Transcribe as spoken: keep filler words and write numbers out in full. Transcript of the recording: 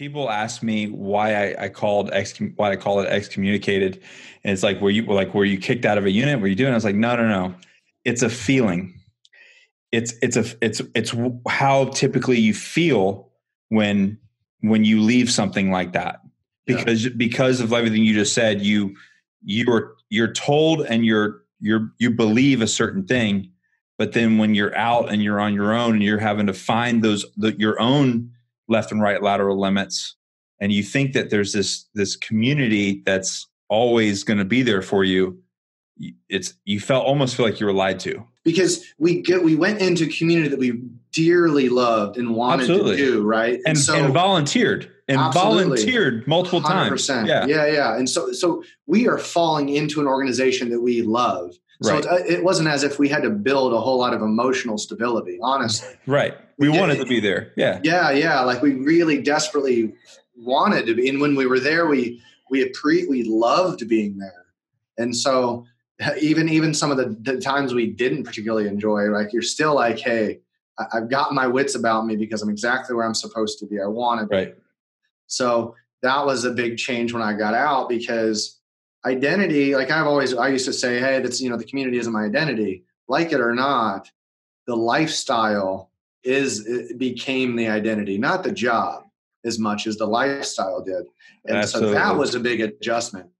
People ask me why I, I called ex, why I call it excommunicated, and it's like, were you like were you kicked out of a unit? Were you doing? I was like, no, no, no. It's a feeling. It's it's a it's it's how typically you feel when when you leave something like that, because yeah. because of everything you just said, you you're you're told and you're you're you believe a certain thing, but then when you're out and you're on your own and you're having to find those the, your own left and right lateral limits, and you think that there's this this community that's always going to be there for you, it's you felt almost feel like you were lied to, because we get we went into a community that we dearly loved and wanted absolutely. to do right, and, and so and volunteered and volunteered multiple times. Yeah, yeah, yeah. And so so we are falling into an organization that we love. Right. So it, it wasn't as if we had to build a whole lot of emotional stability, honestly. Right. We it, wanted to be there. Yeah. Yeah. Yeah. Like we really desperately wanted to be. And when we were there, we, we, appre- we loved being there. And so even, even some of the, the times we didn't particularly enjoy, like you're still like, hey, I, I've got my wits about me because I'm exactly where I'm supposed to be. I want to be. Right. So that was a big change when I got out, because identity, like I've always, I used to say, hey, that's, you know, the community isn't my identity. Like it or not, the lifestyle is, it became the identity, not the job as much as the lifestyle did. And absolutely. So that was a big adjustment.